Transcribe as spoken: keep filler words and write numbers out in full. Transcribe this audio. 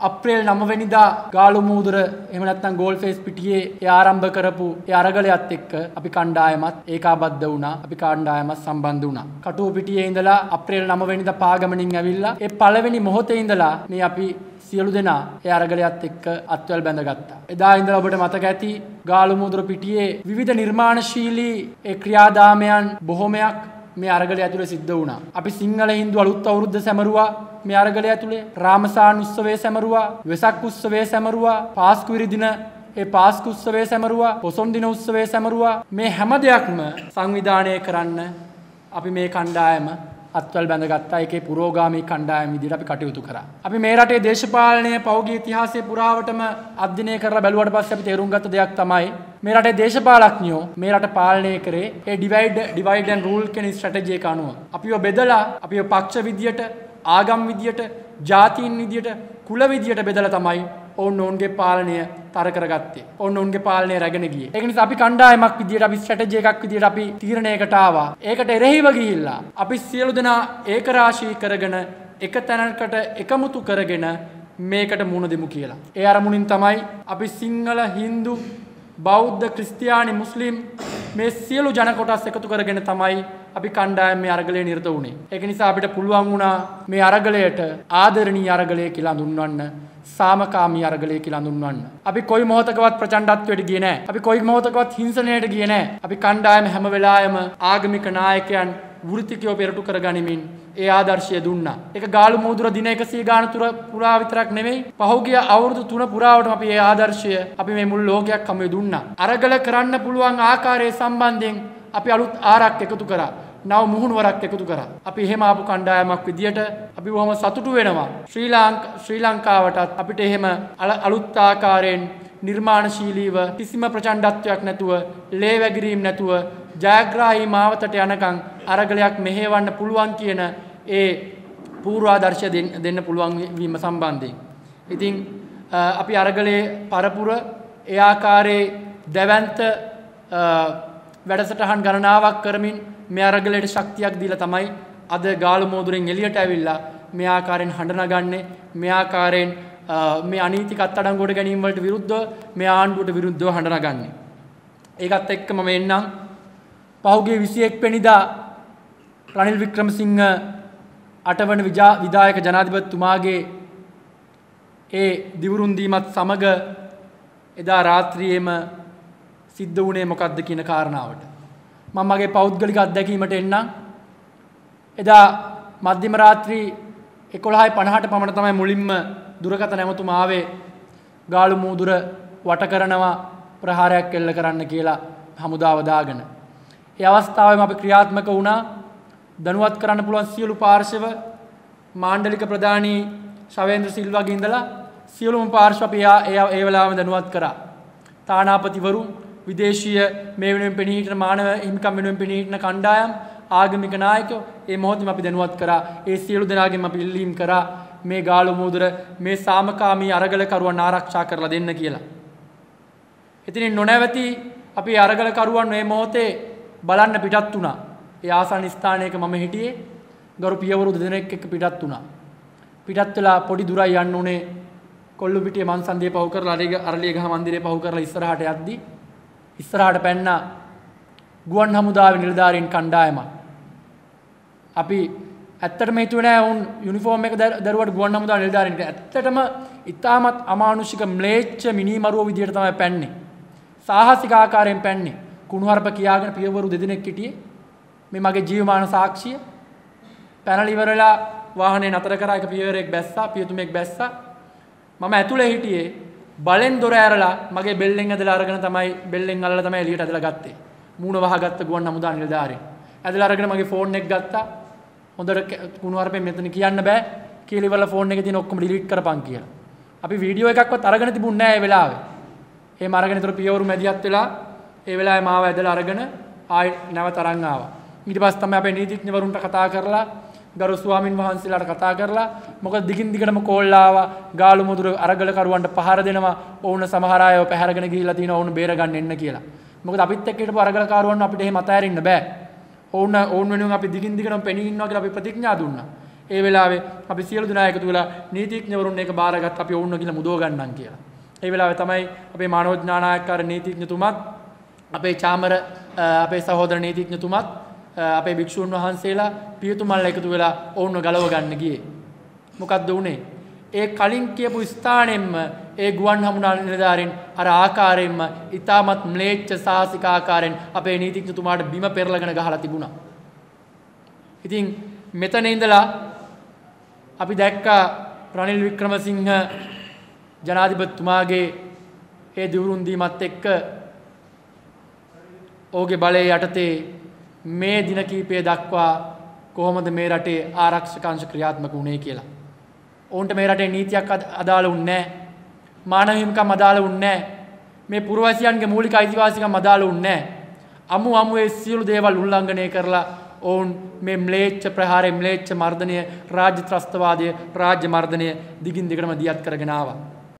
අප්‍රේල් නවය වෙනිදා ගාලු මූදුර එහෙම නැත්නම් ගෝල් ෆේස් පිටියේ ඒ ආරම්භ කරපු ඒ අරගලයත් එක්ක අපි කණ්ඩායමත් ඒකාබද්ධ වුණා. අපි කණ්ඩායමත් සම්බන්ධ වුණා. කටුව පිටියේ ඉඳලා අප්‍රේල් නවය වෙනිදා පාගමනින් ඇවිල්ලා ඒ පළවෙනි මොහොතේ ඉඳලා මේ අපි සියලු දෙනා ඒ අරගලයත් එක්ක අත්වල බැඳගත්තා. එදා ඉඳලා ඔබට මතක ඇති ගාලු මූදුර පිටියේ විවිධ නිර්මාණශීලී ඒ ක්‍රියාදාමයන් බොහොමයක් මේ අරගලය ඇතුලේ සිද්ධ වුණා. අපි සිංහල හින්දු අලුත් අවුරුද්ද සැමරුවා. මේ අරගලය ඇතුලේ රාමසාන උත්සවය සැමරුවා, වෙසක් උත්සවය සැමරුවා, පාස්කුවිරි දින ඒ පාස්කු උත්සවය සැමරුවා, පොසොන් දින උත්සවය සැමරුවා. මේ හැම දෙයක්ම සංවිධානය කරන්න අපි මේ කණ්ඩායම අත්වල බැඳගත්තා. ඒකේ පුරෝගාමී කණ්ඩායම විදිහට අපි කටයුතු කරා. අපි මේ රටේ දේශපාලනය පෞගේ ඉතිහාසයේ පුරාවටම අධ්‍යයනය කරලා බැලුවාට පස්සේ අපි තේරුම් ගත්ත දෙයක් තමයි මේ රටේ දේශපාලඥයෝ මේ රට පාලනය කරේ ඒ ඩිවයිඩ් ඩිවයිඩ් ඇන් රූල් කියන ස්ට්‍රැටජි එක අනුව. අපිව බෙදලා අපිව පක්ෂ විදියට ආගම් විදියට ජාතීන් විදියට කුල විදියට බෙදලා තමයි ඔවුන් ඔවුන්ගේ පාලනය තර කරගත්තේ. ඔවුන් ඔවුන්ගේ පාලනය රැගෙන ගියේ. ඒක නිසා අපි කණ්ඩායමක් විදියට අපි ස්ට්‍රැටජි එකක් විදියට අපි තීරණයකට ආවා. ඒකට එරෙහිව ගිහිල්ලා අපි සියලු දෙනා ඒකරාශී කරගෙන එක තැනකට එකමුතු කරගෙන මේකට මුහුණ දෙමු කියලා. ඒ අරමුණින් තමයි අපි සිංහල හින්දු බෞද්ධ ක්‍රිස්තියානි මුස්ලිම් මේ සියලු ජන කොටස් එකතු කරගෙන තමයි අපි කණ්ඩායම් මේ අරගලයේ නිරත වුණේ. ඒක නිසා අපිට පුළුවන් වුණා මේ අරගලයට ආදරණීය අරගලය කියලා හඳුන්වන්න, සාමකාමී අරගලය කියලා හඳුන්වන්න. අපි කොයි මොහොතකවත් ප්‍රචණ්ඩත්වයට ගියේ නැහැ. අපි කොයි මොහොතකවත් හිංසනයට ගියේ නැහැ. අපි කණ්ඩායම හැම වෙලාවෙම ආගමික නායකයන් වෘත්තිකයෝ පෙරටු කරගනිමින් ඒ ආදර්ශය දුන්නා. ඒක ගාලු මූදුර දින එකසිය ගාන තුර පුරා විතරක් නෙමෙයි, පහුගිය අවුරුදු තුන පුරාවටම අපි ඒ ආදර්ශය අපි මේ මුළු ලෝකයක් හැමෝම දුන්නා. අරගල කරන්න පුළුවන් ආකාරයේ සම්බන්ධයෙන් අපි අලුත් ආරක් එකතු කරා. නව මුහුණුවරක් එකතු කරා. අපි එහෙම ආපු කණ්ඩායමක් විදියට අපි බොහොම සතුටු වෙනවා. ශ්‍රී ලංකා ශ්‍රී ලංකාවටත් අපිට එහෙම අලුත් ආකාරයෙන් නිර්මාණශීලීව කිසිම ප්‍රචණ්ඩත්වයක් නැතුව, ලේ වැගිරීම් නැතුව ජයග්‍රාහී මාවතට යනකම් අරගලයක් මෙහෙවන්න පුළුවන් කියන ඒ පූර්වාදර්ශය දෙන්න පුළුවන් වීම සම්බන්ධයෙන්. ඉතින් අපි අරගලයේ පරපුර ඒ ආකාරයේ දැවැන්ත වැඩසටහන් ගණනාවක් කරමින් මේ අරගලයට ශක්තියක් දීලා තමයි අද ගාලු මෝදුරෙන් එළියට ඇවිල්ලා මේ ආකාරයෙන් හඬ නගන්නේ, මේ ආකාරයෙන් මේ අනීතිකත් අඩංගුවට ගැනීම වලට විරුද්ධව මේ ආණ්ඩුවට විරුද්ධව හඬ නගන්නේ. ඒකත් එක්කම මෙන්නම් පහුගිය විසිඑක් වෙනිදා රනිල් වික්‍රමසිංහ අටවන විධායක ජනාධිපතිතුමාගේ ඒ දිවුරුන් දීමත් සමග එදා රාත්‍රියේම සිද්ධ වුණේ මොකක්ද කියන කාරණාවට මම මගේ පෞද්ගලික අත්දැකීමට එන්නම්. එදා මධ්‍යම රාත්‍රී එකොළහයි පනහට පමණ තමයි මුලින්ම දුරකථන නැවතුම ආවේ ගාලු මූදුර වට කරනවා, ප්‍රහාරයක් එල්ල කරන්න කියලා හමුදාව දාගෙන. ඒ අවස්ථාවෙම අපි ක්‍රියාත්මක වුණා. දනුවත් කරන්න පුළුවන් සියලු පාර්ශව මාණ්ඩලික ප්‍රධානී ශවේන්ද්‍ර සිල්වාගේ ඉඳලා සියලුම පාර්ශව අපි ඒ වෙලාවෙම දනුවත් කරා. තානාපතිවරු, විදේශීය මේ වෙනුවෙන් පෙනී සිටින මානව හිමිකම් වෙනුවෙන් පෙනී සිටින කණ්ඩායම්, ආගමික නායකයෝ ඒ මොහොතේම අපි දනුවත් කරා. ඒ සියලු දෙනාගෙන් අපි ඉල්ලීම් කරා මේ ගාලු මූදුර මේ සාමකාමී අරගලකරුවන් ආරක්ෂා කරලා දෙන්න කියලා. එතනින් නොනැවති අපි අරගලකරුවන් මේ මොහොතේ බලන්න පිටත් වුණා. ඒ ආසන්න ස්ථානයක මම හිටියේ ගරු පියවරු දෙදෙනෙක් එක්ක පිටත් වුණා. පිටත් වෙලා පොඩි දුරයි යන්න උනේ කොල්ලු පිටියේ මන්සන්දියේ පහු කරලා අරලිය ගහ මන්දිරේ පහු කරලා ඉස්සරහට යද්දී ඉස්සරහට පැන්නා ගුවන් හමුදාවේ නිලධාරීන් කණ්ඩායමක්. අපි ඇත්තටම හිතුවේ නෑ වුන් යුනිෆෝම් එක දරුවට ගුවන් හමුදාවේ නිලධාරීන්ට ඇත්තටම ඉතාමත් අමානුෂික ම්ලේච්ඡ මිනිමරුව විදියට තමයි පැන්නේ. සාහසික ආකාරයෙන් පැන්නේ. කුණුහරුප කියාගෙන පියවරු දෙදෙනෙක් හිටියේ. මේ මගේ ජීවමාන සාක්ෂිය. පැනල ඉවරලා වාහනේ නතර කරා. එක පියවරෙක් බැස්සා, පියතුමෙක් බැස්සා. මම ඇතුලේ හිටියේ. බලෙන් දොර ඇරලා මගේ බෙල්ලෙන් ඇදලා අරගෙන තමයි බෙල්ලෙන් අල්ලලා තමයි එළියට ඇදලා ගත්තේ. මූණ වහගත්ත ගුවන් හමුදා නිලධාරින්. ඇදලා අරගෙන මගේ ෆෝන් එක ගත්තා. හොඳට කුණුහරුපෙන් මෙතන කියන්න බෑ කියලා ඉවරලා ෆෝන් එකේ තියෙන ඔක්කොම ඩිලීට් කරපන් කියලා. අපි වීඩියෝ එකක්වත් අරගෙන තිබුණ නෑ ඒ වෙලාවේ. එහෙම අරගෙන ඉතර පියවරු මැදිහත් වෙලා ඒ වෙලාවේ මාව ඇදලා අරගෙන ආයි නැවත තරංග ආවා. ඊට පස්සේ තමයි අපේ නීතිඥවරුන්ට කතා කරලා, ගරු ස්වාමින් වහන්සේලාට කතා කරලා, මොකද දිගින් දිගටම කෝල් ආවා ගාලු මුදුර අරගලකරුවන්ට පහර දෙනවා, ඔවුන් සමහර අයව පැහැරගෙන ගිහිල්ලා තිනවා ඔවුන් බේර ගන්න එන්න කියලා. මොකද අපිත් එක්ක හිටපු අරගලකරුවන් අපිට එහෙම අතහැරින්න බෑ. ඔවුන් ඔවුන් වෙනුවෙන් අපි දිගින් දිගටම පෙනී ඉන්නවා කියලා අපි ප්‍රතිඥා දුන්නා. ඒ වෙලාවේ අපි සියලු දෙනා එකතු වෙලා නීතිඥවරුන් එක බාරගත් අපි ඕන්න කියලා මුදව ගන්නම් කියලා. ඒ වෙලාවේ තමයි අපේ මානව ඥානායකකාර නීතිඥතුමත් අපේ චාමර අපේ සහෝදර නීතිඥතුමත් අපේ භික්ෂුන් වහන්සේලා පියතුමල්ලා එකතු වෙලා ඕන්න ගලව ගන්න ගියේ. මොකද්ද උනේ? ඒ කලින් කියපු ස්ථානෙම්ම ඒ ගුවන් හමුදාවේ නිලධාරීන් අර ආකාරයෙන්ම ඉතාමත් ම්ලේච්ඡ සාහසික ආකාරයෙන් අපේ නීතිඥතුමාට බිම පෙරලගෙන ගහලා තිබුණා. ඉතින් මෙතන ඉඳලා අපි දැක්කා රනිල් වික්‍රමසිංහ ජනාධිපතිතුමාගේ ඒ දිවුරුන් දීමත් එක්ක ඔහුගේ බලයේ යටතේ මේ දින කීපය දක්වා කොහොමද මේ රටේ ආරක්ෂක අංශ ක්‍රියාත්මක වුණේ කියලා. ඔවුන්ට මේ රටේ නීතියක් අදාළ වුණේ නැහැ. मानव हिमकम अदाल उन्ने मे पूर्वसियान के मूलिक ऐतिहासिकम अदाल उन्ने अमु अमु ये सील देवल उल्लंघने करला ओन मे म्लेच्छ प्रहारे म्लेच्छ मर्दनीय राज्य त्रस्तवादी राज्य मर्दनीय दिगिन दिगड़म दियात करगनावा